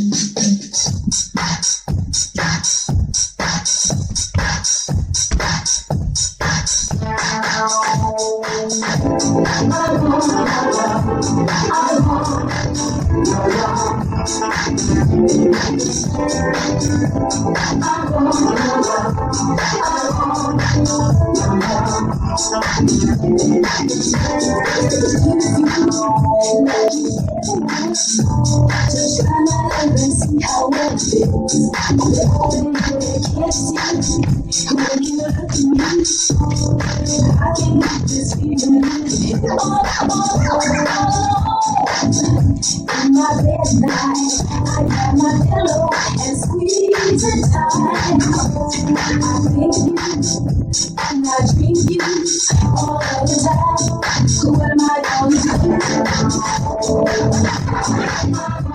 Who am I going to?